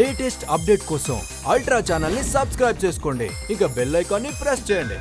Latest update కోసం ultra ఛానల్ని subscribe చేసుకోండి, ఇక బెల్ ఐకాన్ని ప్రెస్ చేయండి.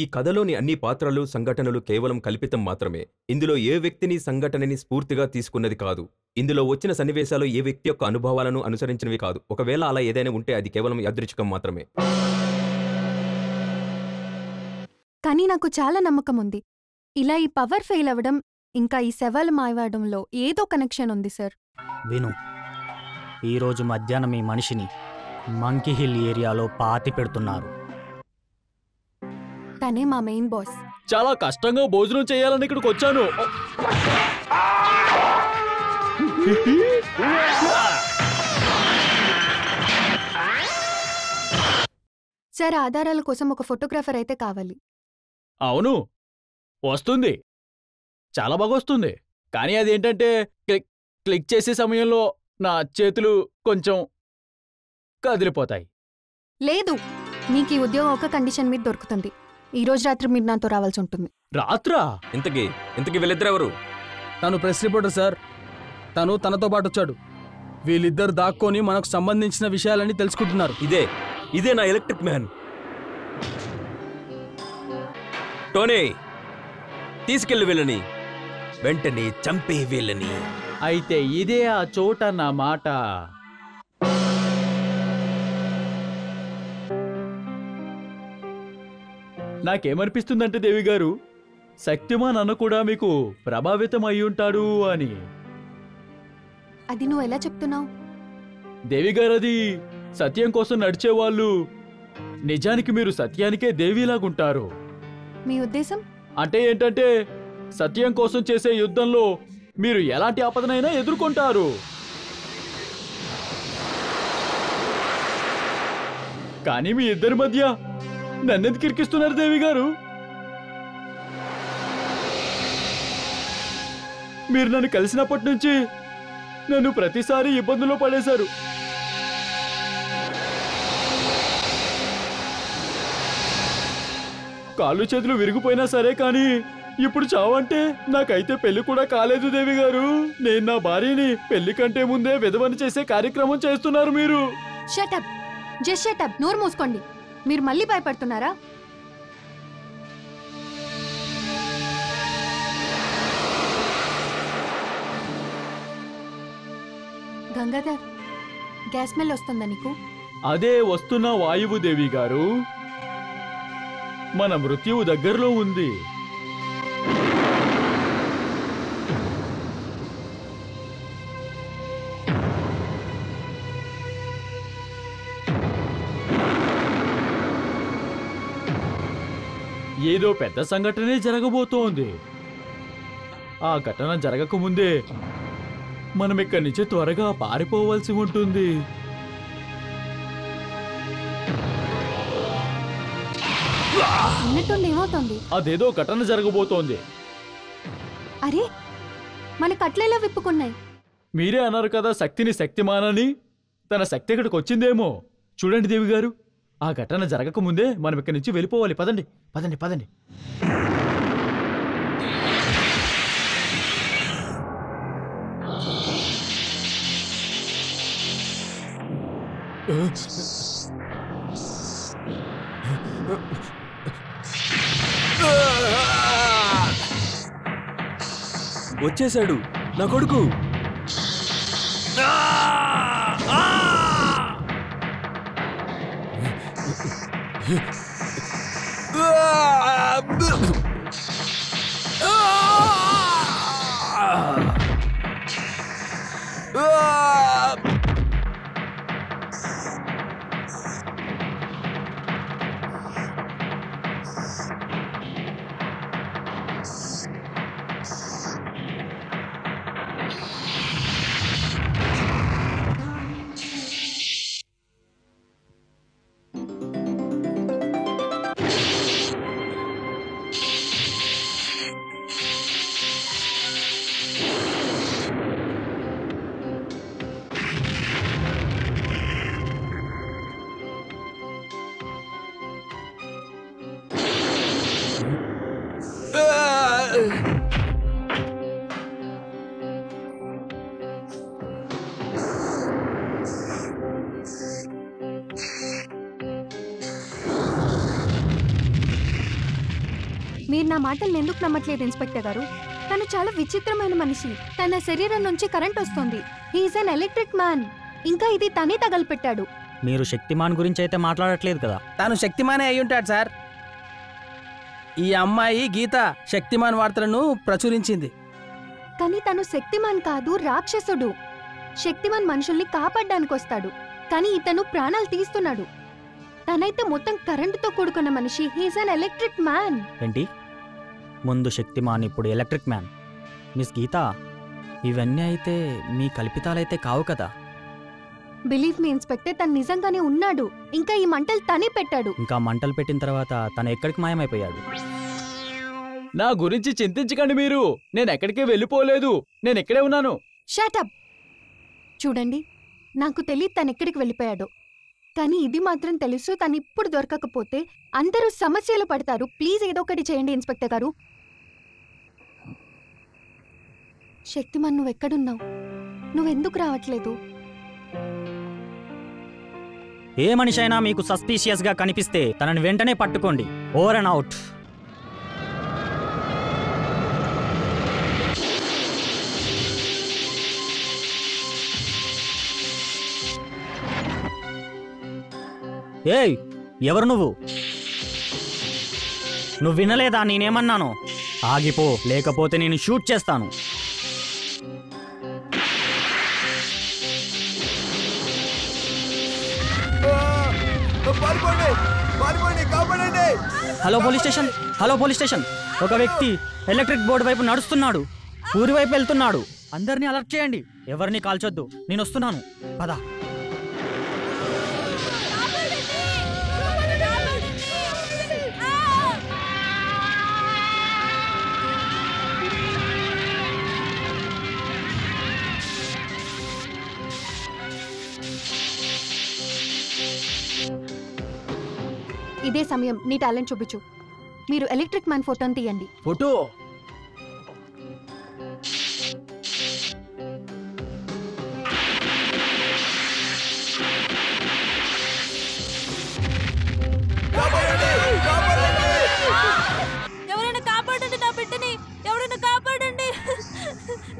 ఈ కథలోని అన్ని పాత్రలు, సంఘటనలు కేవలం కల్పితం మాత్రమే. ఇందులో ఏ వ్యక్తిని, సంఘటనని స్ఫూర్తిగా తీసుకున్నది కాదు. ఇందులో వచ్చిన సన్నివేశాలు ఏ వ్యక్తి యొక్క అనుభవాలను అనుసరించినవి కాదు. ఒకవేళ అలా ఏదైనా ఉంటే అది కేవలం యాదృచ్ఛికం మాత్రమే. కానీ నాకు చాలా నమ్మకం ఉంది, ఇలా ఈ పవర్ ఫెయిల్ అవ్వడం ఇంకా ఈ శవాలు మాయవడంలో ఏదో కనెక్షన్ ఉంది సార్. విను, ఈరోజు మధ్యాహ్నం ఈ మనిషిని మంకీ హిల్ ఏరియాలో పాతి పెడుతున్నారు. తనే మా మెయిన్ బాస్. చాలా కష్టంగా భోజనం చేయాలని ఇక్కడికి వచ్చాను. సార్, ఆధారాల కోసం ఒక ఫోటోగ్రాఫర్ అయితే కావాలి. అవును, వస్తుంది, చాలా బాగా వస్తుంది. కానీ అదేంటంటే క్లిక్ చేసే సమయంలో నా చేతులు కొంచెం కదిలిపోతాయి. లేదు, నీకు ఈ ఉద్యోగం ఒక కండిషన్ మీద దొరుకుతుంది. ఈ రోజు రాత్రి మీరు నాతో రావాల్సి ఉంటుంది. రాత్రా? ఇంతకీ వీళ్ళిద్దరెవరు? తను ప్రెస్ రిపోర్టర్ సార్. తనతో పాటు వచ్చాడు. వీళ్ళిద్దరు దాక్కొని మనకు సంబంధించిన విషయాలన్నీ తెలుసుకుంటున్నారు. ఇదే నా ఎలక్ట్రిక్ మ్యాన్ టోనీ. తీసుకెళ్ళి వీళ్ళని, వెంటనే చంపే వీళ్ళని. అయితే ఇదే ఆ చోట నా మాట. నాకేమనిపిస్తుందంటే దేవి గారు, శక్తిమాన్ అన్న కూడా మీకు ప్రభావితం అయ్యుంటాడు అని. అది నువ్వు ఎలా చెప్తున్నావు దేవి గారు? అది సత్యం కోసం నడిచేవాళ్ళు. నిజానికి మీరు సత్యానికే దేవిలాగుంటారు. మీ ఉద్దేశం అంటే ఏంటంటే, సత్యం కోసం చేసే యుద్ధంలో మీరు ఎలాంటి ఆపదనైనా ఎదుర్కొంటారు. కానీ మీ ఇద్దరి మధ్య నన్నెందు కిరికిస్తున్నారు దేవి గారు? మీరు నన్ను కలిసినప్పటి నుంచి నన్ను ప్రతిసారి ఇబ్బందుల్లో పడేశారు. కాళ్ళు చేతులు విరిగిపోయినా సరే, కానీ ఇప్పుడు చావంటే నాకైతే పెళ్లి కూడా కాలేదు దేవి గారు. నేను నా భార్యని పెళ్లి కంటే ముందే విధవని చేసే కార్యక్రమం చేస్తున్నారు మీరు. Shut up, just shut up, నోరు మూసుకోండి. మీరు మళ్ళీ భయపడుతున్నారా? గంగాధర్, గ్యాస్ స్మెల్ వస్తుందా నీకు? అదే వస్తున్న వాయువుదేవి గారు, మన మృత్యువు దగ్గరలో ఉంది. ఏదో పెద్ద సంఘటనే జరగబోతోంది. ఆ ఘటన జరగకముందే మనం ఇక్కడి నుంచి త్వరగా పారిపోవాల్సి ఉంటుంది. అదేదో ఘటన జరగబోతోంది. అరే మన కట్లెలా విప్పుకున్నాయి. మీరే అన్నారు కదా శక్తిని శక్తిమానని. తన శక్తి ఇక్కడికి వచ్చిందేమో. చూడండి దేవి గారు, ఆ ఘటన జరగకముందే మనం ఇక్కడి నుంచి వెళ్ళిపోవాలి. పదండి పదండి పదండి. వచ్చేశాడు నా కొడుకు. మీరు నా మాటలు ఎందుకు నమ్మట్లేదు ఇన్స్పెక్టర్ గారు? తను చాలా విచిత్రమైన మనిషి. తన శరీరం నుంచి కరెంట్ వస్తుంది. He's an electric man. ఇంకా ఇది తనే తగలపెట్టాడు. మీరు శక్తిమాన్ గురించి అయితే మాట్లాడట్లేదు కదా? తాను శక్తిమానే అయ్యుంటాడు సార్. ఈ అమ్మాయి గీత శక్తిమాన్ వార్తలను ప్రచురించింది. కానీ తను శక్తిమాన్ కాదు, రాక్షసుడు. శక్తిమాన్ మనుషుల్ని కాపాడడానికి వస్తాడు, కానీ ఇతను ప్రాణాలు తీస్తున్నాడు. తనైతే మొత్తం కరెంటుతో కూడుకున్న మనిషి. He's an electric man. ఏంటి, ముందు శక్తిమాన్ ఇప్పుడు ఎలక్ట్రిక్ మ్యాన్? మిస్ గీత, ఇవన్నీ అయితే మీ కల్పితాలైతే కావు కదా? బిలీవ్ మీ ఇన్స్పెక్టర్, తను నిజంగానే ఉన్నాడు. ఇంకా ఈ మంటలు తనే పెట్టాడు. ఇంకా మంటలు పెట్టిన తర్వాత తను ఎక్కడికి మాయమైపోయాడు? నా గురించి చింతించకండి మీరు, నేను ఎక్కడికి వెళ్ళిపోలేదు. నేను ఇక్కడే ఉన్నాను. Shut up. చూడండి, నాకు తెలియదు తను ఎక్కడికి వెళ్ళిపోయాడు, కానీ ఇది మాత్రం తెలుసు తను ఇప్పుడు దొరకకపోతే అందరూ సమస్యలు పడతారు. ప్లీజ్ ఏదో ఒకటి చేయండి ఇన్స్పెక్టర్ గారు. శక్తిమాన్, నువ్వెక్కడున్నావు? నువ్వెందుకు రావట్లేదు? ఏ మనిషైనా మీకు సస్పీషియస్ గా కనిపిస్తే తనని వెంటనే పట్టుకోండి. Over and out. ఏయ్, ఎవరు నువ్వు? నువ్వు వినలేదా నేనేమన్నాను? ఆగిపో, లేకపోతే నేను షూట్ చేస్తాను. Hello police station, hello police station. ఒక వ్యక్తి ఎలక్ట్రిక్ బోర్డు వైపు నడుస్తున్నాడు, ఊరి వైపు వెళ్తున్నాడు. అందరినీ అలర్ట్ చేయండి, ఎవరిని కాల్చొద్దు. నేను వస్తున్నాను, పద. ఇదే సమయం, నీ టాలెంట్ చూపించు. మీరు ఎలక్ట్రిక్ మ్యాన్ ఫోటోని తీయండి. ఫోటో ఎవరైనా కాపాడండి నా బిడ్డని, ఎవరైనా కాపాడండి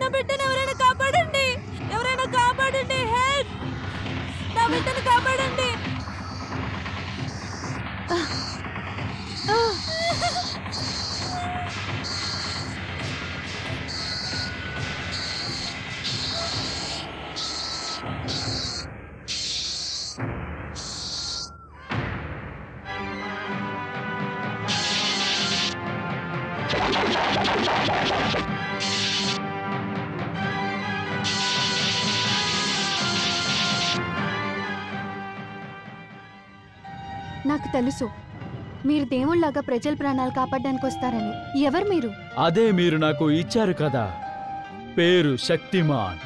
నా బిడ్డని, ఎవరైనా కాపాడండి, ఎవరైనా కాపాడండి. నాకు తెలుసు మీరు దేవుళ్లాగా ప్రజల ప్రాణాలు కాపాడడానికి వస్తారని. ఎవరు మీరు? అదే మీరు నాకు ఇచ్చారు కదా పేరు శక్తిమాన్.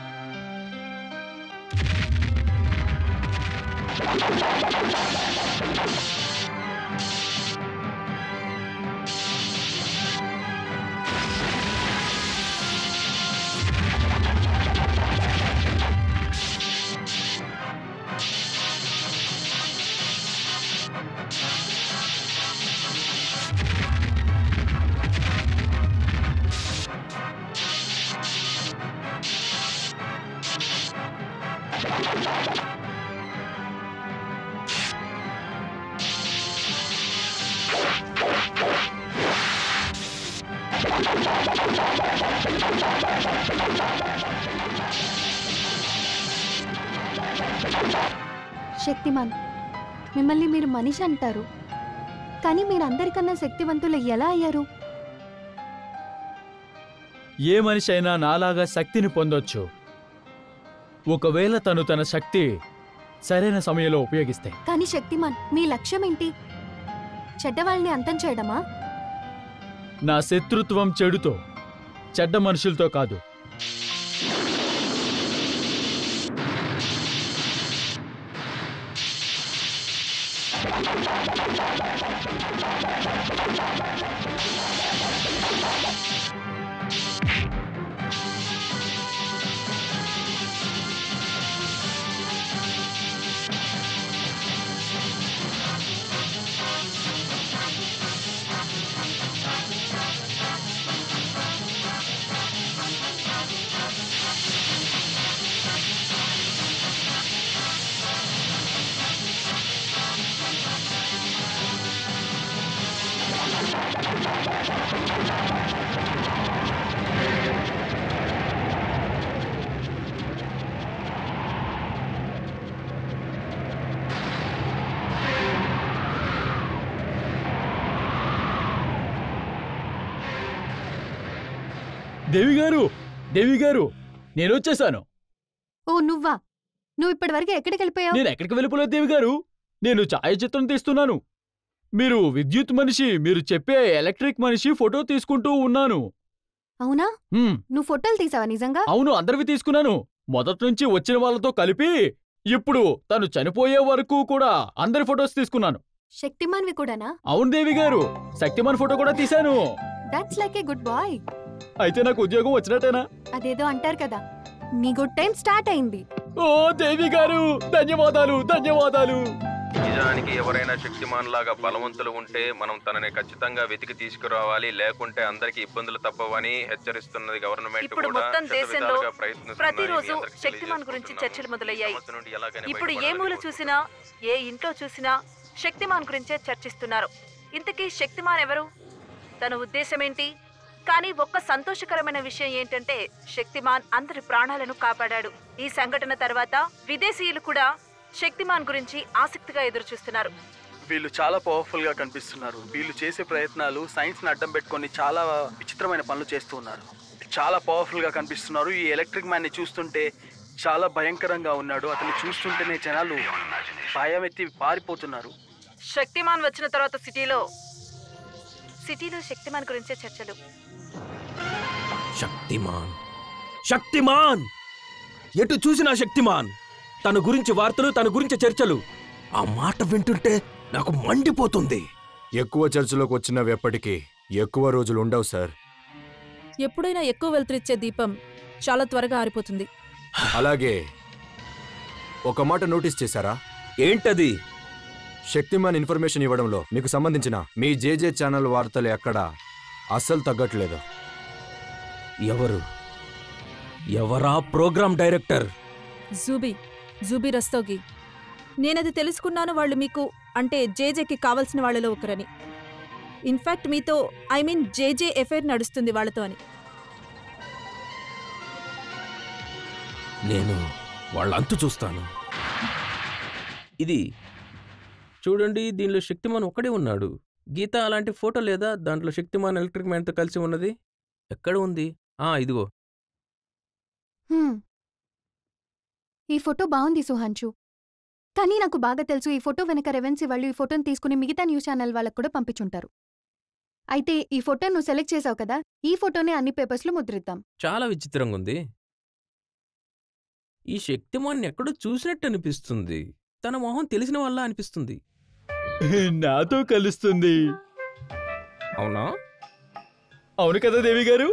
శక్తిమాన్, మిమ్మల్ని మీరు మనిషి అంటారు, కానీ మీరందరికన్నా శక్తివంతులు ఎలా అయ్యారు? ఏ మనిషి అయినా నాలాగా శక్తిని పొందొచ్చు, ఒకవేళ తను తన శక్తి సరైన సమయంలో ఉపయోగిస్తే. కానీ శక్తిమాన్, మీ లక్ష్యం ఏంటి? చెడ్డవాళ్ళని అంతం చేయడమా? నా శత్రుత్వం చెడుతో, చెడ్డ మనుషులతో కాదు. దేవిగారు, దేవిగారు, నేను వచ్చేసాను. ఓ నువ్వా? నువ్వు ఇప్పటి వరకు ఎక్కడికి వెళ్ళిపోయావు? నేను ఎక్కడికి వెళ్ళిపోలేదు దేవిగారు, నేను ఛాయాచిత్రం తీస్తున్నాను. మీరు విద్యుత్ మనిషి, మీరు చెప్పే ఎలక్ట్రిక్ మనిషి ఫోటో తీసుకుంటూ ఉన్నాను. అవునా? నువ్వు ఫోటోలు తీసావా నిజంగా? అవును, అందరివి తీసుకున్నాను. మొదటి నుంచి వచ్చిన వాళ్ళతో కలిపి ఇప్పుడు తను చనిపోయే వరకు కూడా అందరి ఫోటోస్ తీసుకున్నాను. శక్తిమాన్వి కూడానా? అవును దేవిగారు, శక్తిమాన్ ఫోటో కూడా తీశాను. That's like a good boy. అయితే నాకు ఉద్యోగం వచ్చినట్టేనా? అదేదో అంటారు కదా, నీ గుడ్ టైం స్టార్ట్ అయింది. ఓ దేవి గారు, ధన్యవాదాలు, ధన్యవాదాలు. నిజానికి ఎవరైనా శక్తిమాన్ లాగా బలవంతులు ఉంటే మనం తనని ఖచ్చితంగా వెతికి తీసుకురావాలి, లేకుంటే అందరికి ఇబ్బందులు తప్పవని హెచ్చరిస్తున్నది గవర్నమెంట్. ఇప్పుడు మొత్తం దేశంలో ప్రతిరోజు శక్తిమాన్ గురించి చర్చలు మొదలయ్యాయి. ఇప్పుడు ఏ మూల చూసినా, ఏ ఇంట్లో చూసినా శక్తిమాన్ గురించే చర్చిస్తున్నారు. ఇంతకీ శక్తిమాన్ ఎవరు? తన ఉద్దేశం ఏంటి? కానీ ఒక్క సంతోషకరమైన విషయం ఏంటంటే శక్తిమాన్ అందరి ప్రాణాలను కాపాడాడు. ఈ సంఘటన తర్వాత విదేశీయులు కూడా శక్తిమాన్ గురించి ఆసక్తిగా ఎదురు చూస్తున్నారు. వీళ్ళు చాలా పవర్ఫుల్ గా కనిపిస్తున్నారు. వీళ్ళు చేసే ప్రయత్నాలు సైన్స్ ని అడ్డం పెట్టుకొని చాలా విచిత్రమైన పనులు చేస్తూ ఉన్నారు. చాలా పవర్ఫుల్ గా కనిపిస్తున్నారు. ఈ ఎలక్ట్రిక్ మ్యాన్ ని చూస్తుంటే చాలా భయంకరంగా ఉన్నాడు. అతన్ని చూస్తుంటేనే జనాలు భయం ఎత్తి పారిపోతున్నారు. శక్తిమాన్ వచ్చిన తర్వాత సిటీలో శక్తిమాన్ గురించే చర్చలు. శక్తిమాన్, శక్తిమాన్, ఎటు చూసినా శక్తిమాన్, తన గురించి వార్తలు, తన గురించి చర్చలు. ఆ మాట వింటుంటే నాకు మండిపోతుంది. ఎక్కువ చర్చలోకి వచ్చినవి ఎప్పటికీ ఎక్కువ రోజులు ఉండవు సార్. ఎప్పుడైనా ఎక్కువ వెలుతురిచ్చే దీపం చాలా త్వరగా ఆరిపోతుంది. అలాగే ఒక మాట నోటీస్ చేశారా? ఏంటది? శక్తిమాన్ ఇన్ఫర్మేషన్ ఇవ్వడంలో మీకు సంబంధించిన మీ జేజే ఛానల్ వార్తలు ఎక్కడ అస్సలు తగ్గట్లేదు. ఎవరా ప్రోగ్రామ్ డైరెక్టర్? జూబీ రస్తోగి. నేనది తెలుసుకున్నాను, వాళ్ళు మీకు అంటే జేజేకి కావాల్సిన వాళ్ళలో ఒకరని. ఇన్ఫ్యాక్ట్ మీతో జేజే ఎఫైర్ నడుస్తుంది వాళ్ళతో అని. నేను వాళ్ళంతా చూస్తాను. ఇది చూడండి, దీనిలో శక్తిమాన్ ఒక్కడే ఉన్నాడు. గీత అలాంటి ఫోటో లేదా? దాంట్లో శక్తిమాన్ ఎలక్ట్రిక్ మ్యాన్తో కలిసి ఉన్నది ఎక్కడ ఉంది? ఇదిగో. ఈ ఫోటో బాగుంది సుహాన్షు, కానీ నాకు బాగా తెలుసు ఈ ఫోటో వెనక రెవెన్సీ వాళ్ళు ఈ ఫోటోను తీసుకుని మిగతా న్యూస్ ఛానల్ వాళ్ళకు కూడా పంపించుంటారు. అయితే ఈ ఫోటో నువ్వు సెలెక్ట్ చేసావు కదా, ఈ ఫోటోనే అన్ని పేపర్స్లో ముద్రిద్దాం. చాలా విచిత్రంగా ఉంది, ఈ శక్తిమాన్ ఎక్కడో చూసినట్టు అనిపిస్తుంది, తన మొహం తెలిసిన వల్ల అనిపిస్తుంది. నాతో కలుస్తుంది అవునా? అవును కదా దేవి గారు?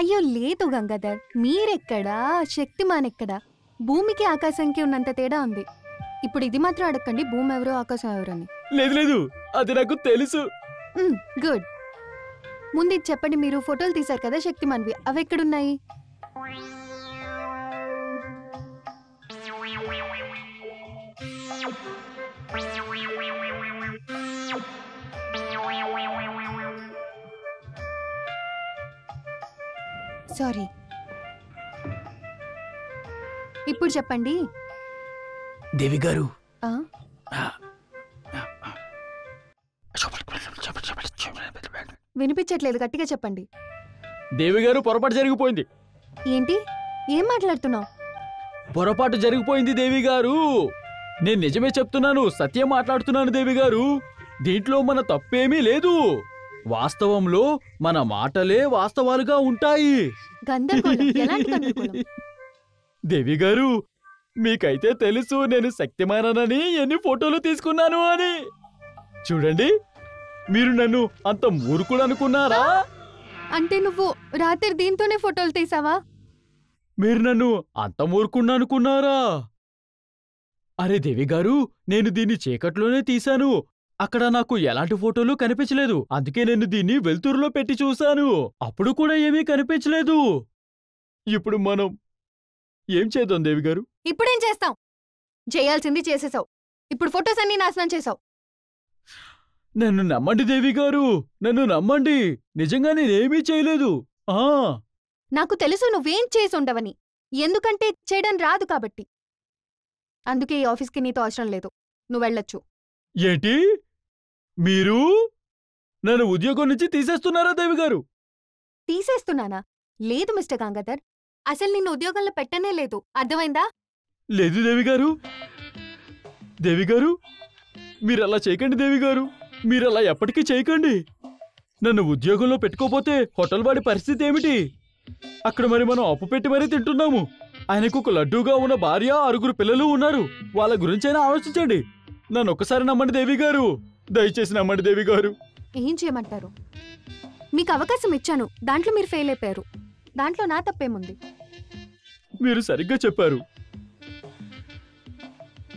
అయ్యో లేదు గంగాధర్, మీరెక్కడా శక్తిమాన్ ఎక్కడా? భూమికి ఆకాశంకి ఉన్నంత తేడా ఉంది. ఇప్పుడు ఇది మాత్రం అడగండి భూమి ఎవరో ఆకాశం ఎవరని. లేదు లేదు, అది నాకు తెలుసు. గుడ్, ముందు ఇది చెప్పండి, మీరు ఫోటోలు తీశారు కదా శక్తిమాన్వి, అవి ఎక్కడున్నాయి? సారీ, ఇప్పుడు చెప్పండి దేవి గారు. వినిపించట్లేదు, గట్టిగా చెప్పండి. దేవి గారు పొరపాటు జరిగిపోయింది. ఏంటి, ఏం మాట్లాడుతున్నావు? పొరపాటు జరిగిపోయింది దేవి గారు, నేను నిజమే చెప్తున్నాను, సత్యం మాట్లాడుతున్నాను దేవి గారు. దీంట్లో మన తప్పేమీ లేదు, వాస్తవంలో మన మాటలే వాస్తవాలుగా ఉంటాయి. దేవి గారు మీకైతే తెలుసు నేను శక్తిమానని, ఎన్ని ఫోటోలు తీసుకున్నాను అని. చూడండి, మీరు నన్ను అంత మూర్ఖుడు అనుకున్నారా? అంటే నువ్వు రాత్రి దీంతోనే ఫోటోలు తీసావా? మీరు నన్ను అంత మూర్ఖుడు అనుకున్నారా? అరే దేవి గారు, నేను దీన్ని చీకట్లోనే తీశాను, అక్కడ నాకు ఎలాంటి ఫోటోలు కనిపించలేదు, అందుకే నేను దీన్ని వెలుతురులో పెట్టి చూశాను, అప్పుడు కూడా ఏమీ కనిపించలేదు. ఇప్పుడు మనం ఏం చేద్దాం దేవి గారు? ఇప్పుడేం చేస్తాం? చేయాల్సింది చేసేసావు, ఇప్పుడు ఫొటోస్ అన్నీ నాశనం చేసావు. నన్ను నమ్మండి దేవి గారు, నన్ను నమ్మండి, నిజంగా నేనేమీ చేయలేదు. నాకు తెలుసు నువ్వేం చేసి ఉండవని, ఎందుకంటే చేయడం రాదు కాబట్టి. అందుకే ఈ ఆఫీస్కి నీతో అవసరం లేదు, నువ్వు వెళ్ళొచ్చు. ఏంటి, మీరు నన్ను ఉద్యోగం నుంచి తీసేస్తున్నారా దేవి గారు? తీసేస్తున్నానా? లేదు మిస్టర్ గంగాధర్, అసలు నిన్ను ఉద్యోగంలో పెట్టనే లేదు, అర్థమైందా? లేదు దేవి గారు, దేవి గారు మీరలా చేయకండి దేవి గారు, మీరలా ఎప్పటికీ చేయకండి. నన్ను ఉద్యోగంలో పెట్టుకోపోతే హోటల్ వాడి పరిస్థితి ఏమిటి? అక్కడ మరి మనం అప్పు పెట్టి మరీ తింటున్నాము. ఆయనకు ఒక లడ్డూగా ఉన్న భార్య, 6 పిల్లలు ఉన్నారు, వాళ్ళ గురించైనా ఆలోచించండి. నన్ను ఒక్కసారి నమ్మండి దేవి గారు, దయచేసి నమ్మండి దేవి గారు. ఏం చేయమంటారు? మీకు అవకాశం ఇచ్చాను, దాంట్లో మీరు ఫెయిల్ అయిపోయారు, దాంట్లో నా తప్పేముంది? మీరు సరిగ్గా చెప్పారు,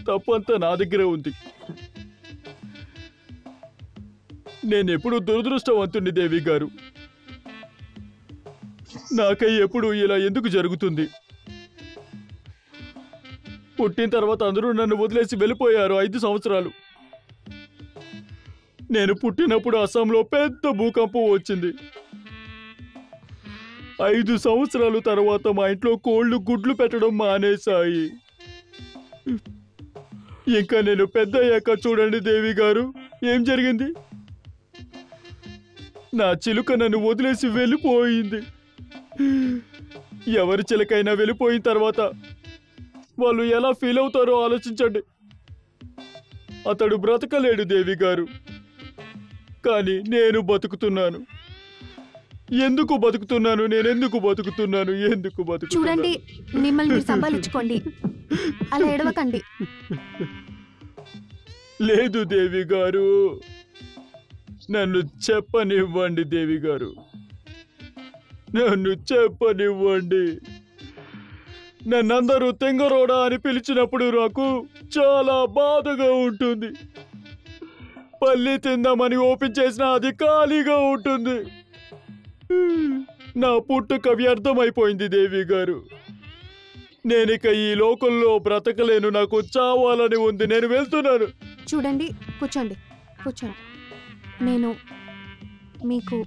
తప్పంతా నా దగ్గరే ఉంది. నేనెప్పుడు దురదృష్టవంతుణ్ణి దేవి గారు, నాకై ఎప్పుడు ఇలా ఎందుకు జరుగుతుంది? పుట్టిన తర్వాత అందరూ నన్ను వదిలేసి వెళ్ళిపోయారు, 5 సంవత్సరాలు. నేను పుట్టినప్పుడు అస్సాంలో పెద్ద భూకంపం వచ్చింది. 5 సంవత్సరాలు తర్వాత మా ఇంట్లో కోళ్ళు గుడ్లు పెట్టడం మానేశాయి. ఇంకా నేను పెద్ద అయ్యాక చూడండి దేవి గారు ఏం జరిగింది, నా చిలుక నన్ను వదిలేసి వెళ్ళిపోయింది. ఎవరి చిలుకైనా వెళ్ళిపోయిన తర్వాత వాళ్ళు ఎలా ఫీల్ అవుతారో ఆలోచించండి. అతడు బ్రతకలేడు దేవి గారు, కానీ నేను బతుకుతున్నాను. ఎందుకు బతుకుతున్నాను నేను? ఎందుకు బతుకుతున్నాను? ఎందుకు బతుకు? చూడండి, మిమ్మల్ని మీరు సంభాలించుకోండి, అలా ఏడవకండి. లేదు దేవి గారు, నన్ను చెప్పనివ్వండి దేవి గారు, నన్ను చెప్పనివ్వండి. నన్నందరూ తెంగరోడా అని పిలిచినప్పుడు నాకు చాలా బాధగా ఉంటుంది. పల్లి తిందామని ఓపెన్ చేసిన అది ఖాళీగా ఉంటుంది. నా పుట్టుక వ్యర్థమైపోయింది దేవి గారు, నేనిక ఈ లోకంలో బ్రతకలేను, నాకు చావాలని ఉంది, నేను వెళ్తున్నాను. చూడండి, కూర్చోండి కూర్చోండి, నేను మీకు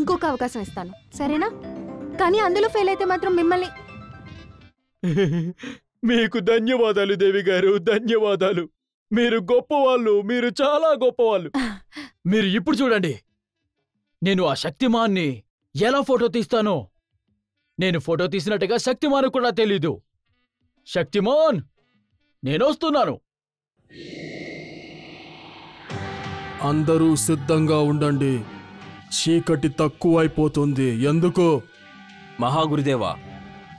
ఇంకొక అవకాశం ఇస్తాను సరేనా? కానీ అందులో ఫెయిల్ అయితే మాత్రం మిమ్మల్ని... మీకు ధన్యవాదాలు దేవి గారు, ధన్యవాదాలు. మీరు గొప్పవాళ్ళు, మీరు చాలా గొప్పవాళ్ళు. మీరు ఇప్పుడు చూడండి, నేను ఆ శక్తిమాన్ని ఎలా ఫోటో తీస్తానో. నేను ఫోటో తీసినట్టుగా శక్తిమాన్ కూడా తెలీదు. శక్తిమాన్, నేను వస్తున్నాను. అందరూ సిద్ధంగా ఉండండి, చీకటి తక్కువైపోతుంది. ఎందుకు మహాగురుదేవా?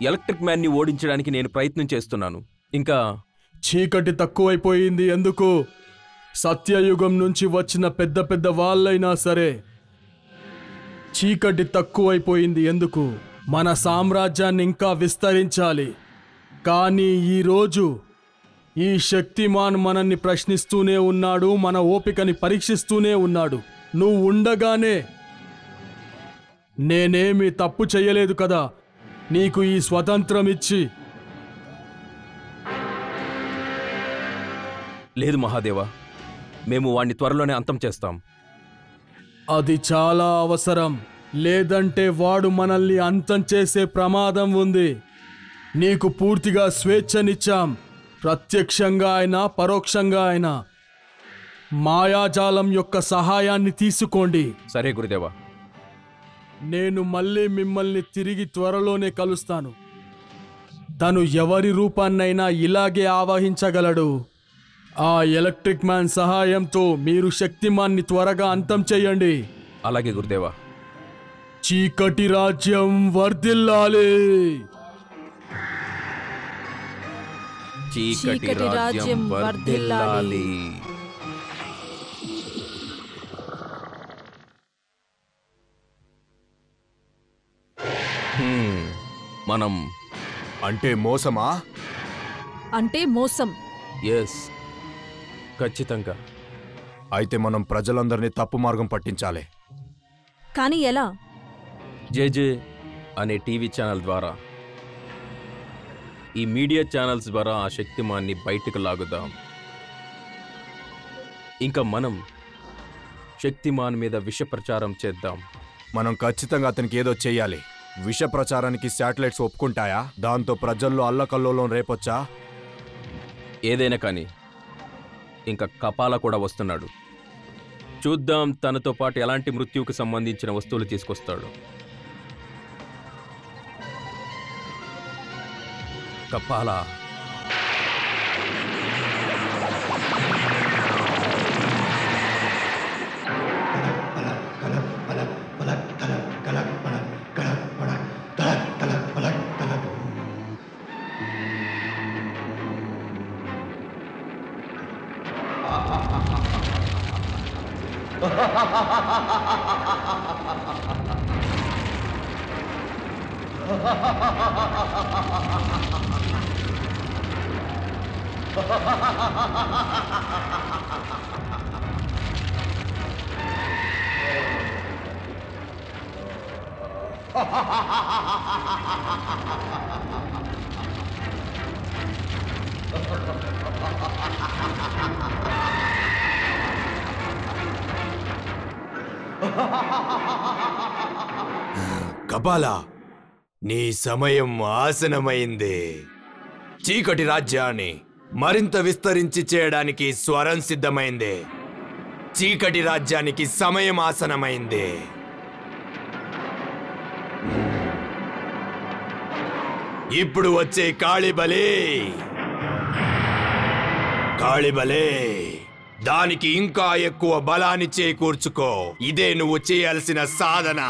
ఎలక్ట్రిక్ మ్యాన్ని ఓడించడానికి నేను ప్రయత్నం చేస్తున్నాను. ఇంకా చీకటి తక్కువైపోయింది. ఎందుకు? సత్యయుగం నుంచి వచ్చిన పెద్ద పెద్ద వాళ్ళైనా సరే చీకటి తక్కువైపోయింది. ఎందుకు? మన సామ్రాజ్యాన్ని ఇంకా విస్తరించాలి. కానీ ఈరోజు ఈ శక్తిమాన్ మనల్ని ప్రశ్నిస్తూనే ఉన్నాడు, మన ఓపికని పరీక్షిస్తూనే ఉన్నాడు. నువ్వు ఉండగానే నేనేమీ తప్పు చేయలేదు కదా, నీకు ఈ స్వాతంత్రం ఇచ్చి. లేదు మహాదేవా, మేము వాణ్ణి త్వరలోనే అంతం చేస్తాం. అది చాలా అవసరం, లేదంటే వాడు మనల్ని అంతం చేసే ప్రమాదం ఉంది. నీకు పూర్తిగా స్వేచ్ఛనిచ్చాం, ప్రత్యక్షంగా అయినా పరోక్షంగా అయినా. మాయాజాలం యొక్క సహాయాన్ని తీసుకోండి. సరే గురుదేవా, నేను మళ్ళీ మిమ్మల్ని తిరిగి త్వరలోనే కలుస్తాను. తను ఎవరి రూపాన్నైనా ఇలాగే ఆవహించగలడు. ఆ ఎలక్ట్రిక్ మ్యాన్ సహాయంతో మీరు శక్తిమాన్ని త్వరగా అంతం చేయండి. అలాగే గురుదేవా. చీకటి రాజ్యం వర్ధిల్లాలి. చీకటి రాజ్యం వర్ధిల్లాలి. మనం అంటే మోసమా? అంటే మోసం. ఎస్, ఖచ్చితంగా. అయితే మనం ప్రజలందరినీ తప్పు మార్గం పట్టించాలి. కానీ ఎలా? జేజే అనే టీవీ ఛానల్ ద్వారా, ఈ మీడియా ఛానల్స్ ద్వారా ఆ శక్తిమాన్ని బయటకు లాగుదాం. ఇంకా మనం శక్తిమాన్ మీద విష ప్రచారం చేద్దాం. మనం ఖచ్చితంగా అతనికి ఏదో చేయాలి. విష ప్రచారానికి శాటిలైట్స్ ఒప్పుకుంటాయా? దాంతో ప్రజల్లో అల్లకల్లోలం రేపొచ్చా? ఏదైనా కానీ. ఇంకా కపాల కూడా వస్తున్నాడు. చూద్దాం తనతో పాటు ఎలాంటి మృత్యువుకు సంబంధించిన వస్తువులు తీసుకొస్తాడు. కపాల, కపాల, నీ సమయం ఆసనమైంది. చీకటి రాజ్యాన్ని మరింత విస్తరించి చేయడానికి స్వరం సిద్ధమైంది. చీకటి రాజ్యానికి సమయం ఆసనమైంది. ఇప్పుడు వచ్చే కాళిబలి, కాళిబలి, దానికి ఇంకా ఎక్కువ బలాన్ని చేకూర్చుకో. ఇదే నువ్వు చేయాల్సిన సాధన.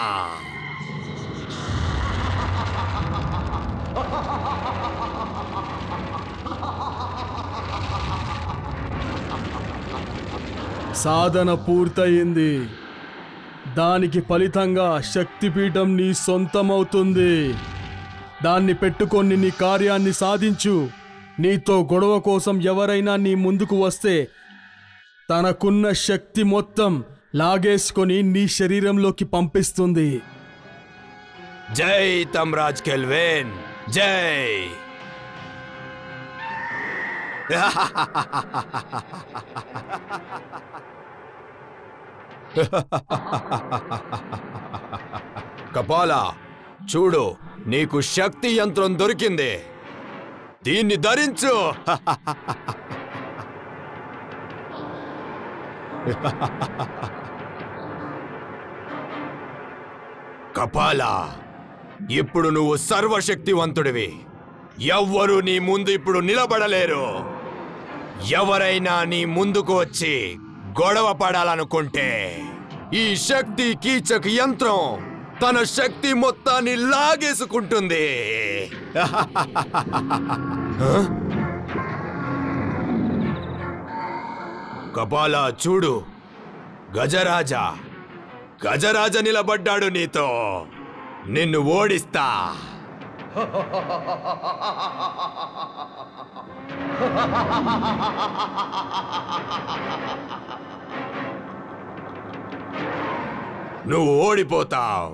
సాధన పూర్తయింది. దానికి ఫలితంగా శక్తిపీఠం నీ సొంతమవుతుంది. దాన్ని పెట్టుకొని నీ కార్యాన్ని సాధించు. నీతో గొడవ కోసం ఎవరైనా నీ ముందుకు వస్తే తనకున్న శక్తి మొత్తం లాగేసుకొని నీ శరీరంలోకి పంపిస్తుంది. జై తమ్రాజ్ కెల్వేన్, జై. కపాల, చూడు, నీకు శక్తి యంత్రం దొరికింది. దీన్ని ధరించు. కపాలా, ఇప్పుడు నువ్వు సర్వశక్తివంతుడివి. ఎవ్వరూ నీ ముందు ఇప్పుడు నిలబడలేరు. ఎవరైనా నీ ముందుకు వచ్చి గొడవ పడాలనుకుంటే ఈ శక్తి కీచక యంత్రం తన శక్తి మొత్తాన్ని లాగేసుకుంటుంది. కపాలా, చూడు, గజరాజ నిలబడ్డాడు నీతో. నిన్ను ఓడిస్తా. నువ్వు ఓడిపోతావు.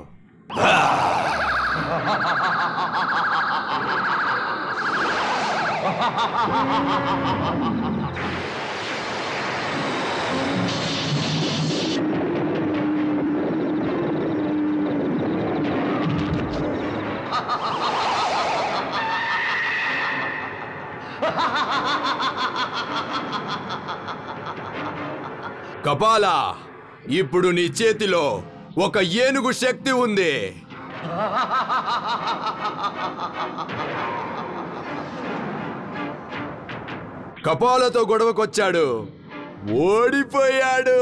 కపాలా, ఇప్పుడు నీ చేతిలో ఒక ఏనుగు శక్తి ఉంది. కపాలతో గొడవకొచ్చాడు, ఓడిపోయాడు.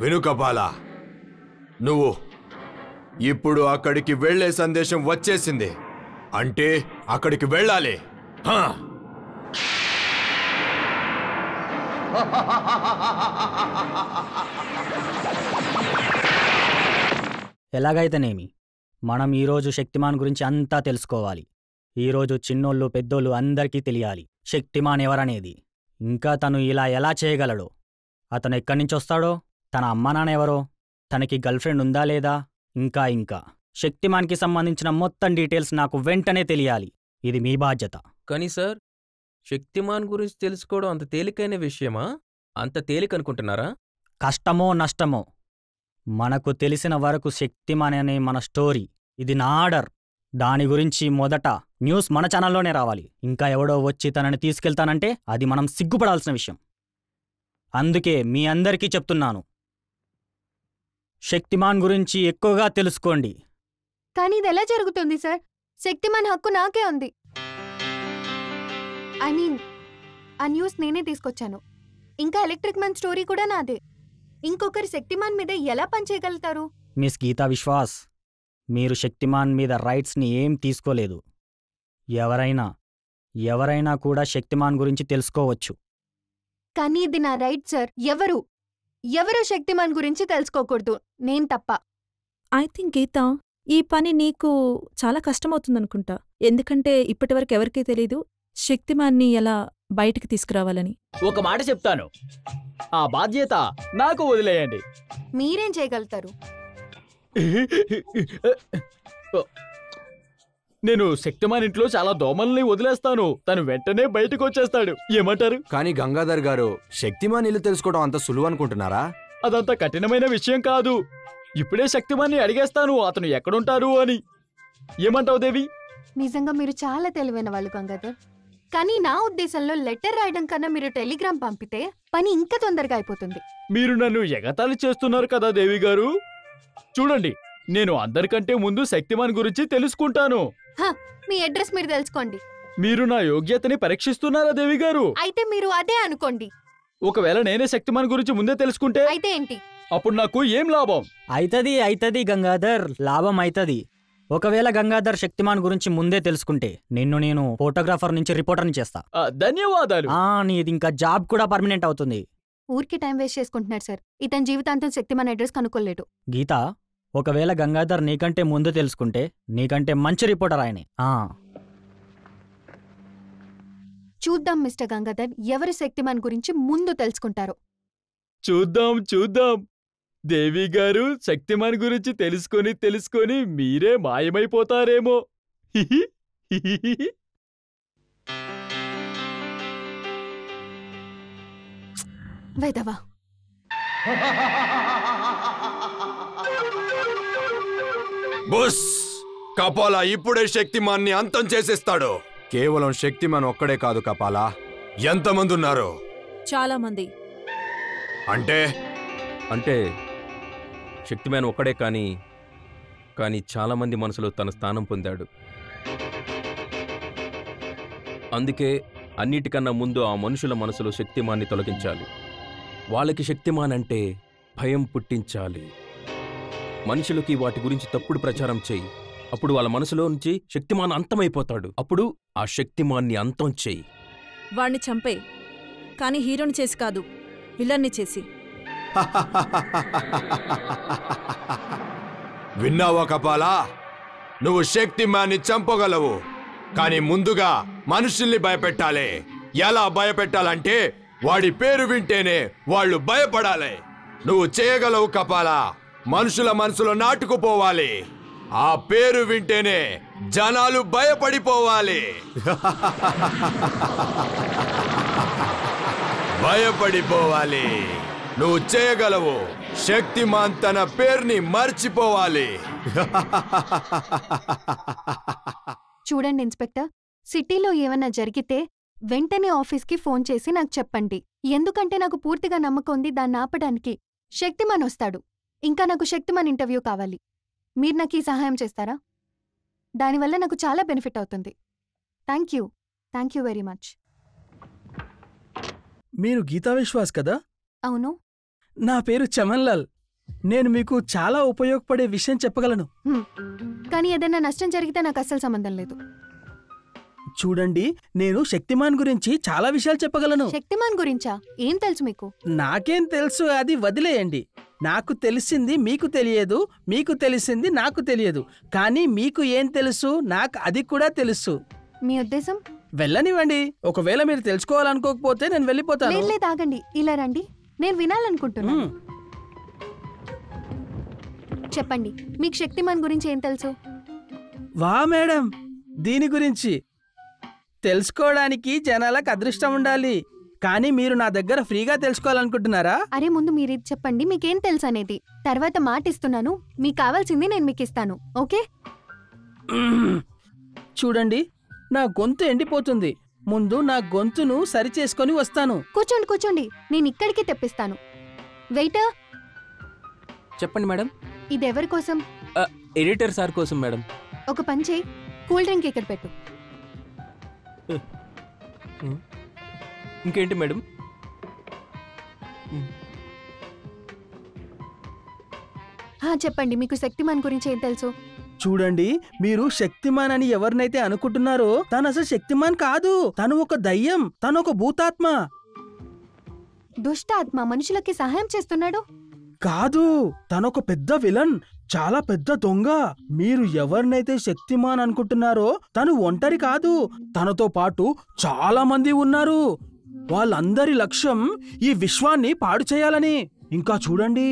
విను కపాలా, నువ్వు ఇప్పుడు అక్కడికి వెళ్ళే సందేశం వచ్చేసింది. అంటే అక్కడికి వెళ్ళాలి. ఎలాగైతేనేమి మనం ఈరోజు శక్తిమాన్ గురించి అంతా తెలుసుకోవాలి. ఈరోజు చిన్నోళ్ళు పెద్దోళ్ళు అందరికీ తెలియాలి శక్తిమాన్ ఎవరనేది. ఇంకా తను ఇలా ఎలా చేయగలడో, అతను ఎక్కడి నుంచి వస్తాడో, తన అమ్మానాన్న ఎవరో, తనకి గర్ల్ఫ్రెండ్ ఉందా లేదా, ఇంకా శక్తిమాన్కి సంబంధించిన మొత్తం డీటెయిల్స్ నాకు వెంటనే తెలియాలి. ఇది మీ బాధ్యత. కానీ సార్, శక్తిమాన్ గురించి తెలుసుకోవడం అంత తేలికైన విషయమా? అంత తేలికనుకుంటున్నారా? కష్టమో నష్టమో మనకు తెలిసిన వరకు శక్తిమాన్ అనే మన స్టోరీ, ఇది నా ఆర్డర్. దాని గురించి మొదట న్యూస్ మన ఛానల్లోనే రావాలి. ఇంకా ఎవడో వచ్చి తనని తీసుకెళ్తానంటే అది మనం సిగ్గుపడాల్సిన విషయం. అందుకే మీ అందరికీ చెప్తున్నాను, శక్తిమాన్ గురించి ఎక్కువగా తెలుసుకోండి. కానీ ఇది ఎలా జరుగుతుంది సార్? శక్తిమాన్ హక్కు నాకే ఉంది. ఆ న్యూస్ నేనే తీసుకొచ్చాను. ఇంకా ఎలక్ట్రిక్ మ్యాన్ స్టోరీ కూడా నాదే. ఇంకొకరి శక్తిమాన్ మీద ఎలా పనిచేయగలుగుతారు? మిస్ గీతా విశ్వాస్, మీరు శక్తిమాన్ మీద రైట్స్ని ఏం తీసుకోలేదు. ఎవరైనా కూడా శక్తిమాన్ గురించి తెలుసుకోవచ్చు. కానీ ఇది నా రైట్ సార్. ఎవరు శక్తిమాన్ గురించి తెలుసుకోకూడదు, నేను తప్ప. ఐ థింక్ గీతా, ఈ పని నీకు చాలా కష్టమవుతుందనుకుంటా. ఎందుకంటే ఇప్పటివరకు ఎవరికీ తెలీదు శక్తిమాన్ని ఎలా బయటికి తీసుకురావాలని. ఒక మాట చెప్తాను, ఆ బాధ్యత నాకు వదిలేయండి. మీరేం చేయగలుగుతారు? నేను శక్తిమాన్ ఇంట్లో చాలా దోమల్ని వదిలేస్తాను, తను వెంటనే బయటకు వచ్చేస్తాడు. ఏమంటారు? కానీ గంగాధర్ గారు, శక్తిమాన్ ఇల్లు తెలుసుకోవడం అంత సులువు అనుకుంటున్నారా? అదంత కఠినమైన విషయం కాదు. ఇప్పుడే శక్తిమాన్ని అడిగేస్తాను అతను ఎక్కడుంటారు అని. ఏమంటావు దేవి? నిజంగా మీరు చాలా తెలివైన వాళ్ళు గంగాధర్. కానీ నా ఉద్దేశంలో లెటర్ రాయడం కన్నా మీరు టెలిగ్రామ్ పంపితే పని ఇంకా తొందరగా అయిపోతుంది. మీరు నన్ను ఎగతాళి చేస్తున్నారు కదా దేవి గారు. చూడండి, నేను అందరికంటే ముందు శక్తిమాన్ గురించి తెలుసుకుంటాను. మీ అడ్రస్ మీరు తెలుసుకోండి. మీరు నా యోగ్యతని పరీక్షిస్తున్నారా దేవి గారు? అయితే మీరు అదే అనుకోండి. ఒకవేళ నేనే శక్తిమాన్ గురించి ముందే తెలుసుకుంటే అయితే ఏంటి? అప్పుడు నాకు ఏం లాభం? అయితది గంగాధర్, లాభం అయితది. ఒకవేళ గంగాధర్ శక్తిమాన్ గురించి ముందే తెలుసుకుంటే నిన్ను నేను ఫోటోగ్రాఫర్ నుంచి రిపోర్టర్ని చేస్తా. ధన్యవాదాలు. నీది ఇంకా జాబ్ కూడా పర్మనెంట్ అవుతుంది. ఊరికి టైం వేస్ట్ చేసుకుంటున్నారు సార్. ఇతని జీవితాంతం శక్తిమాన్ అడ్రస్ కనుక్కోలేడు. గీత, ఒకవేళ గంగాధర్ నీకంటే ముందు తెలుసుకుంటే నీకంటే మంచి రిపోర్టర్ ఆయనే. చూద్దాం మిస్టర్ గంగాధర్, ఎవరు శక్తిమాన్ గురించి ముందు తెలుసుకుంటారు. చూద్దాం దేవి గారు, శక్తిమాన్ గురించి తెలుసుకొని మీరే మాయమైపోతారేమో. வைதவா, బుస్ కపాల ఇప్పుడే శక్తిమాన్ని అంతం చేసేస్తాడు. కేవలం శక్తిమాన్ ఒక్కడే కాదు కపాల, ఎంతమంది ఉన్నారు? చాలా మంది. అంటే అంటే శక్తిమాన్ ఒక్కడే కానీ కానీ చాలా మంది మనసులో తన స్థానం పొందాడు. అందుకే అన్నిటికన్నా ముందు ఆ మనుషుల మనసులో శక్తిమాన్ని తొలగించాలి. వాళ్ళకి శక్తిమాన్ అంటే భయం పుట్టించాలి. మనుషులకి వాటి గురించి తప్పుడు ప్రచారం చేయి, అప్పుడు వాళ్ళ మనసులో నుంచి శక్తిమాన్ అంతమైపోతాడు. అప్పుడు ఆ శక్తిమాన్ని అంతం చేయి. వాణ్ణి చంపే, కానీ హీరోని చేసి కాదు, విలన్ని చేసి. విన్నావా కపాలా, నువ్వు శక్తిమాన్ని చంపగలవు, కానీ ముందుగా మనుషుల్ని భయపెట్టాలి. ఎలా భయపెట్టాలంటే వాడి పేరు వింటేనే వాళ్ళు భయపడాలి. నువ్వు చేయగలవు కపాలా, మనుషుల మనసులో నాటుకుపోవాలి. ఆ పేరు వింటేనే జనాలు భయపడిపోవాలి. భయపడిపోవాలి. నువ్వు చేయగలవు. శక్తిమాన్ తన పేరుని మర్చిపోవాలి. చూడండి ఇన్స్పెక్టర్, సిటీలో ఏమన్నా జరిగితే వెంటనే ఆఫీస్కి ఫోన్ చేసి నాకు చెప్పండి. ఎందుకంటే నాకు పూర్తిగా నమ్మకం ఉంది దాన్ని ఆపడానికి శక్తిమాన్ వస్తాడు. ఇంకా నాకు శక్తిమాన్ ఇంటర్వ్యూ కావాలి. మీరు నాకు ఈ సహాయం చేస్తారా? దానివల్ల నాకు చాలా బెనిఫిట్ అవుతుంది. Thank you, thank you very much. మీరు గీతా విశ్వాస్ కదా? అవును. నా పేరు చమన్ లాల్. నేను మీకు చాలా ఉపయోగపడే విషయం చెప్పగలను, కానీ ఏదైనా నష్టం జరిగితే నాకు అస్సలు సంబంధం లేదు. చూడండి, నేను శక్తిమాన్ గురించి చాలా విషయాలు చెప్పగలను. శక్తిమాన్ గురించా? ఏం తెలుసు మీకు? నాకేం తెలుసు, అది వదిలేయండి. నాకు తెలిసింది మీకు తెలియదు, మీకు తెలిసింది నాకు తెలియదు, కానీ మీకు ఏం తెలుసు నాకు అది కూడా తెలుసు. మీ ఉద్దేశం? వెళ్ళనివ్వండి. ఒకవేళ మీరు తెలుసుకోవాలనుకోకపోతే నేను వెళ్ళిపోతాను. లేదు, ఆగండి, ఇలా రండి, నేను వినాలనుకుంటున్నాను. చెప్పండి, మీకు శక్తిమాన్ గురించి ఏం తెలుసు? వా మేడం, దీని గురించి తెలుసుకోవడానికి జనాలకు అదృష్టం ఉండాలి. కానీ మీరు నా దగ్గర ఫ్రీగా తెలుసుకోవాలనుకుంటున్నారా? అరే ముందు మీరు ఇది చెప్పండి, మీకేం తెలుసు అనేది. తర్వాత మాట ఇస్తున్నాను, మీకు కావాల్సింది నేను మీకు ఇస్తాను, ఓకే? చూడండి, నా గొంతు ఎండిపోతుంది. ముందు నా గొంతును సరి చేసుకొని వస్తాను. కూర్చోండి కూర్చోండి, నేను ఇక్కడికి తెప్పిస్తాను. వెయిటర్. చెప్పండి మేడం. ఇది ఎవరి కోసం? ఎడిటర్ సార్ కోసం మేడం. ఒక పని చేయి, కూల్ డ్రింక్ ఇక్కడ పెట్టు. ఇంకేంటి మేడం? చెప్పండి, మీకు శక్తిమాన్ గురించి ఏం తెలుసు? చూడండి, మీరు శక్తిమాన్ అని ఎవరినైతే అనుకుంటున్నారో తను అసలు శక్తిమాన్ కాదు. తను ఒక దయ్యం, తను ఒక భూతాత్మ, దుష్టాత్మ. మనుషులకి సహాయం చేస్తున్నాడు కాదు, తనొక పెద్ద విలన్, చాలా పెద్ద దొంగ. మీరు ఎవరినైతే శక్తిమాన్ అనుకుంటున్నారో తను ఒంటరి కాదు, తనతో పాటు చాలా మంది ఉన్నారు. వాళ్ళందరి లక్ష్యం ఈ విశ్వాన్ని పాడు చేయాలని. ఇంకా చూడండి,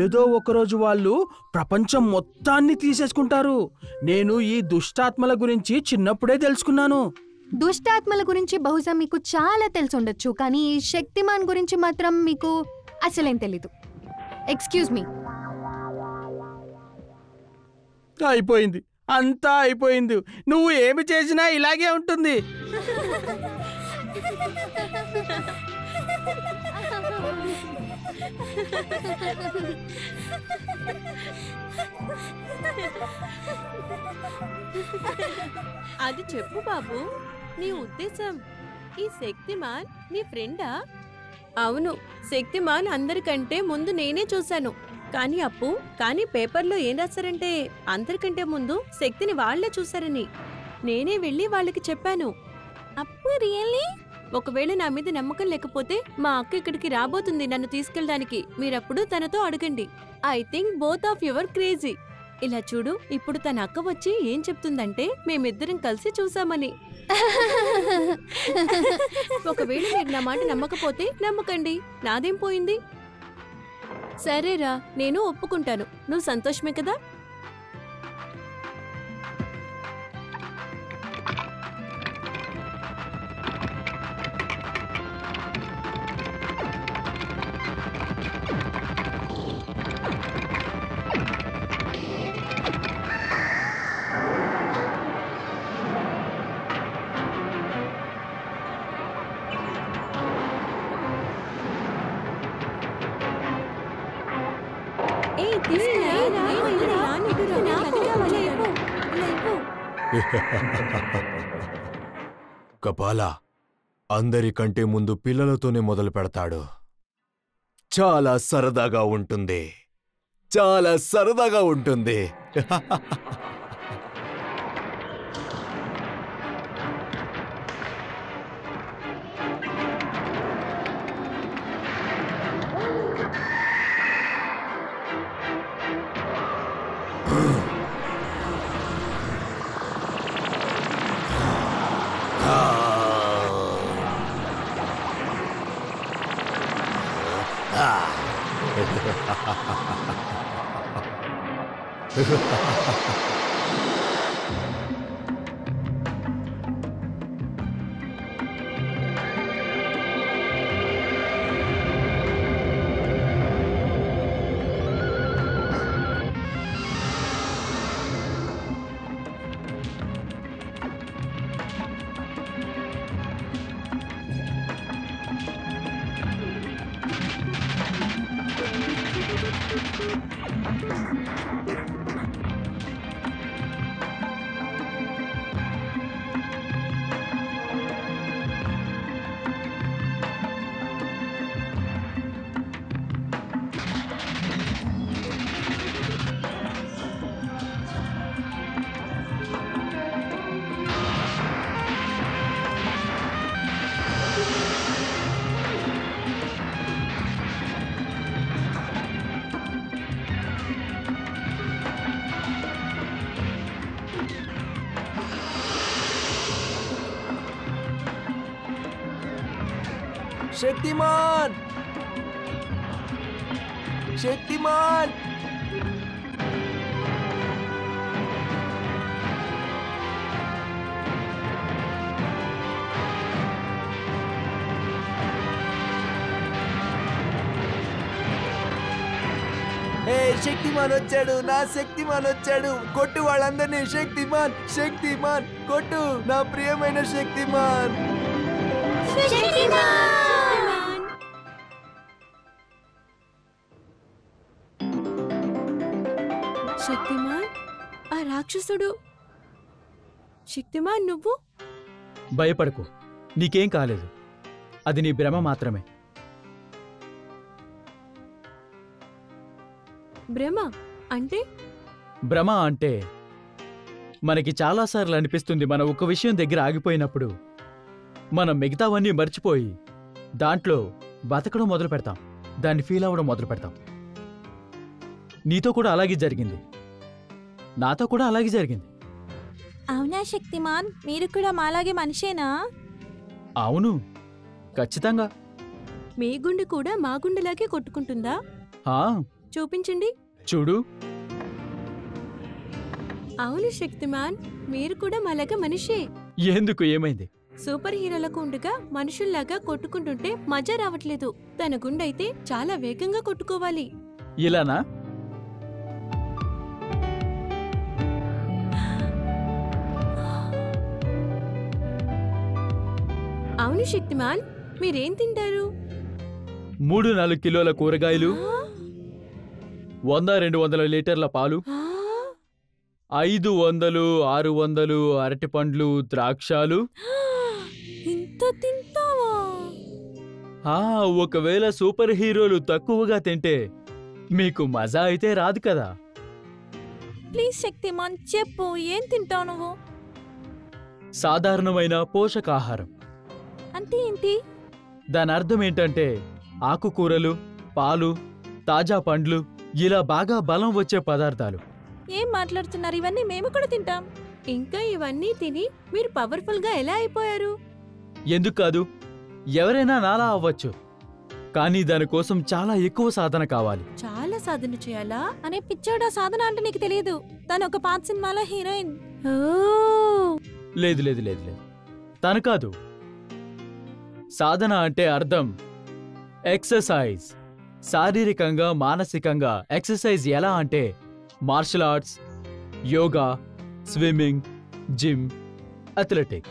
ఏదో ఒకరోజు వాళ్ళు ప్రపంచం మొత్తాన్ని తీసేసుకుంటారు. నేను ఈ దుష్టాత్మల గురించి చిన్నప్పుడే తెలుసుకున్నాను. దుష్టాత్మల గురించి బహుశా మీకు చాలా తెలుసుండొచ్చు, కానీ ఈ శక్తిమాన్ గురించి మాత్రం మీకు అసలేం తెలీదు. Excuse me. అయిపోయింది, అంతా అయిపోయింది. నువ్వు ఏమి చేసినా ఇలాగే ఉంటుంది. అది చెప్పు బాబు, నీ ఉద్దేశం ఈ శక్తిమాన్ నీ ఫ్రెండా? అవును, శక్తిమాన్ అందరికంటే ముందు నేనే చూశాను. కానీ అప్పు, కానీ పేపర్లో ఏం రాశారంటే అందరికంటే ముందు శక్తిని వాళ్లే చూశారని. నేనే వెళ్ళి వాళ్ళకి చెప్పాను. అప్పు రియల్లీ? ఒకవేళ నా మీద నమ్మకం లేకపోతే మా అక్క ఇక్కడికి రాబోతుంది నన్ను తీసుకెళ్ళడానికి. మీరప్పుడు తనతో అడగండి. I think both of your crazy. ఇలా చూడు, ఇప్పుడు తన అక్క వచ్చి ఏం చెప్తుందంటే మేమిద్దరం కలిసి చూసామని. ఒకవేళ మీరు నా మాట నమ్మకపోతే నమ్మకండి, నాదేం పోయింది. సరేరా, నేను ఒప్పుకుంటాను. నువ్వు సంతోషమే కదా? కపాలా అందరికంటే ముందు పిల్లలతోనే మొదలు పెడతాడు. చాలా సరదాగా ఉంటుంది. శక్తిమాన్ వచ్చాడు, నా శక్తిమాన్ వచ్చాడు. కొట్టు వాళ్ళందరినీ. శక్తిమాన్ కొట్టు, నా ప్రియమైన శక్తిమాన్. శక్తిమాన్, ఆ రాక్షసుడు. శక్తిమాన్, నువ్వు భయపడకు, నీకేం కాలేదు. అది నీ భ్రమ మాత్రమే. భ్రమ అంటే మనకి చాలాసార్లు అనిపిస్తుంది, మనం ఒక విషయం దగ్గర ఆగిపోయినప్పుడు మనం మిగతావన్నీ మర్చిపోయి దాంట్లో బతకడం మొదలు పెడతాం, దాన్ని ఫీల్ అవ్వడం మొదలు పెడతాం. నీతో కూడా అలాగే జరిగింది, నాతో కూడా అలాగే జరిగింది. అవునా శక్తిమాన్, మీరు కూడా మాలాగే మనిషేనా? అవును, ఖచ్చితంగా. మీ గుండె కూడా మా గుండెలాగే కొట్టుకుంటుందా? చూపించండి. చూడు. అవును శక్తిమాన్, మీరు కూడా మాలాగా మనిషే. ఎందుకు, ఏమైంది? సూపర్ హీరోలకు ఉండగా మనుషుల్లాగా కొట్టుకుంటుంటే మజా రావట్లేదు. తన గుండైతే చాలా వేగంగా కొట్టుకోవాలి. ఇలానా? అవును శక్తిమాన్, మీరేం తింటారు? 3-4 కిలోల కూరగాయలు, 100-200 లీటర్ల పాలు, 500-600 అరటిపండ్లు, ద్రాక్షాలు. ఒకవేళ సూపర్ హీరోలు తక్కువగా తింటే మీకు మజా అయితే రాదు కదా. ప్లీజ్ శక్తిమాన్, చెప్పు, ఏం తింటావు నువ్వు? సాధారణమైన పోషకాహారం. అంటే ఏంటి? దాని అర్థం ఏంటంటే ఆకుకూరలు, పాలు, తాజా పండ్లు, ఇలా బాగా బలం వచ్చే పదార్థాలు. ఏం మాట్లాడుతున్నారు? ఇవన్నీ మేము కూడా తింటాం. ఇంకా ఇవన్నీ తిని మీరు పవర్ఫుల్ గా ఎలా అయిపోయారు? ఎందుకు కాదు, ఎవరైనా నాలా అవ్వచ్చు, కానీ దానికోసం చాలా ఎక్కువ సాధన కావాలి. చాలా సాధన చేయాలా? అనే పిచ్చోడా, సాధన అంటే నీకు తెలియదు. తను ఒక పాత సినిమాలో హీరోయిన్. లేదు, తను కాదు. సాధన అంటే అర్థం ఎక్సర్సైజ్. శారీరకంగా, మానసికంగా ఎక్సర్సైజ్. ఎలా అంటే martial arts, yoga, swimming, gym, athletic.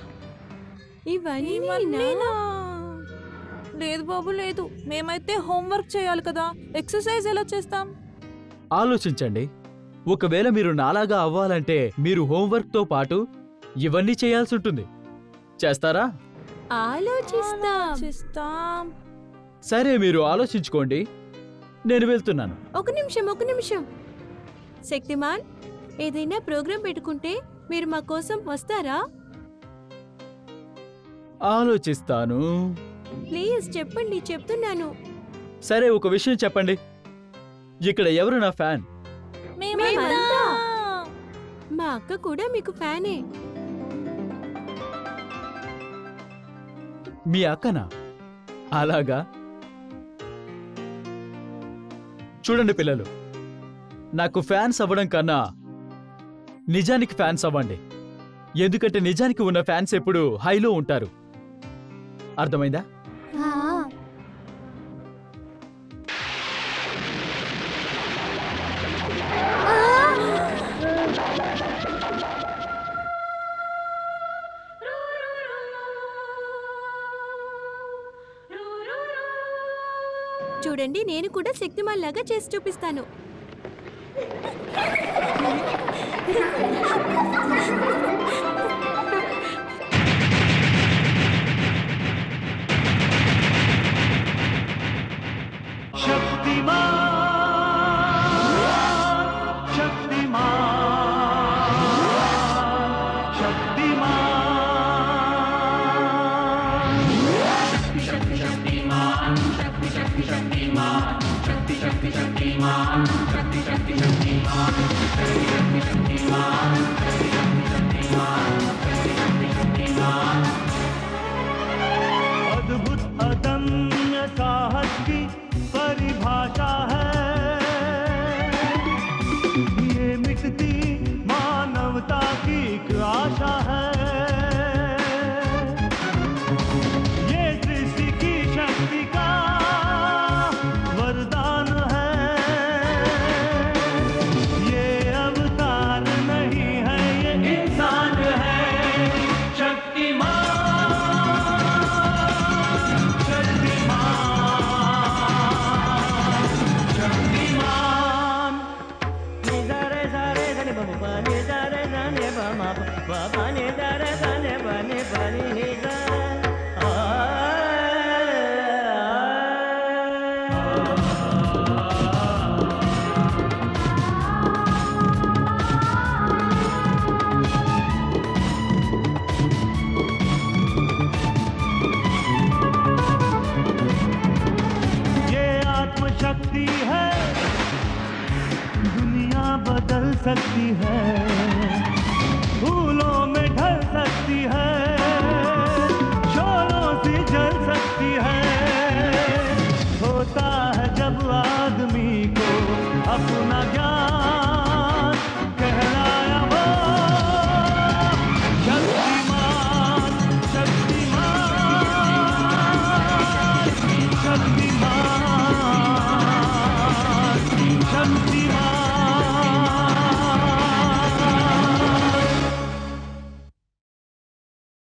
లేదు బాబు, లేదు. మేమైతే హోంవర్క్ చేయాలి కదా, ఎక్సర్సైజ్ ఎలా చేస్తాం? ఆలోచించండి. ఒకవేళ మీరు నాలాగా అవ్వాలంటే మీరు హోంవర్క్తో పాటు ఇవన్నీ చేయాల్సి ఉంటుంది. చేస్తారా? ఆలోచిస్తాం. సరే, మీరు ఆలోచించుకోండి, నేను వెళ్తున్నాను. ఒక నిమిషం. శక్తిమాన్, ఏదైనా ప్రోగ్రామ్ పెట్టుకుంటే మీరు మా కోసం వస్తారా? ఆలోచిస్తాను. ప్లీజ్ చెప్పండి, చెప్తున్నాను. సరే, ఒక విషయం చెప్పండి, ఇక్కడ ఎవరు నా ఫ్యాన్? మా అక్క కూడా మీకు ఫ్యానే. మీ అక్కనా? అలాగా. చూడండి పిల్లలు, నాకు ఫ్యాన్స్ అవ్వడం కన్నా నిజానికి ఫ్యాన్స్ అవ్వండి. ఎందుకంటే నిజానికి ఉన్న ఫ్యాన్స్ ఎప్పుడు హైలో ఉంటారు. అర్థమైందా? చూడండి, నేను కూడా శక్తిమాన్ లాగా చేసి చూపిస్తాను. Shaktimaan, Shaktimaan.